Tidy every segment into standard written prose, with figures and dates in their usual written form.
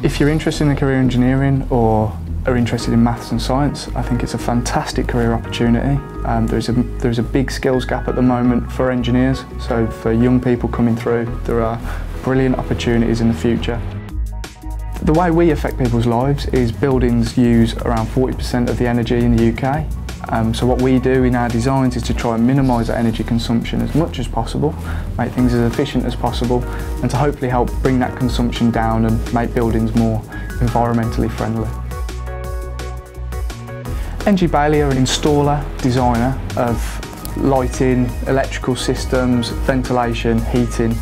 If you're interested in a career in engineering or are interested in maths and science, I think it's a fantastic career opportunity. There's a big skills gap at the moment for engineers, so for young people coming through, there are brilliant opportunities in the future. The way we affect people's lives is buildings use around 40% of the energy in the UK. So what we do in our designs is to try and minimise that energy consumption as much as possible, make things as efficient as possible, and to hopefully help bring that consumption down and make buildings more environmentally friendly. NG Bailey are an installer, designer of lighting, electrical systems, ventilation, heating,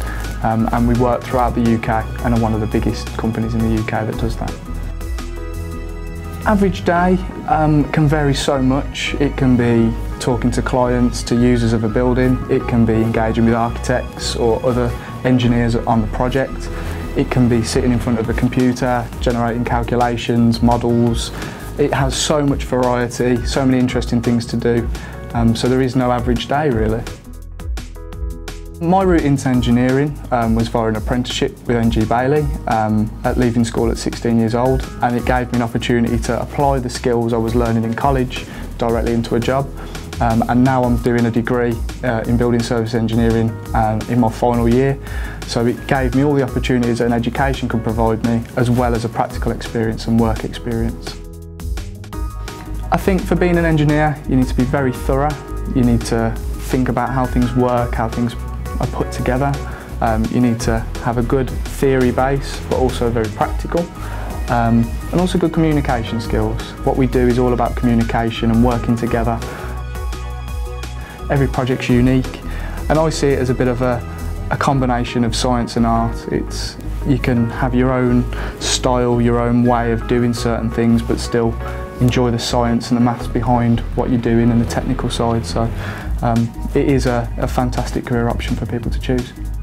and we work throughout the UK and are one of the biggest companies in the UK that does that. Average day can vary so much. It can be talking to clients, to users of a building. It can be engaging with architects or other engineers on the project. It can be sitting in front of a computer, generating calculations, models. It has so much variety, so many interesting things to do. So there is no average day, really. My route into engineering was via an apprenticeship with NG Bailey at leaving school at 16 years old, and it gave me an opportunity to apply the skills I was learning in college directly into a job, and now I'm doing a degree in building service engineering in my final year, so it gave me all the opportunities that an education could provide me, as well as a practical experience and work experience. I think for being an engineer you need to be very thorough, you need to think about how things work, how things are put together. You need to have a good theory base, but also very practical, and also good communication skills. What we do is all about communication and working together. Every project's unique, and I see it as a bit of a combination of science and art. You can have your own style, your own way of doing certain things, but still enjoy the science and the maths behind what you're doing and the technical side. So it is a fantastic career option for people to choose.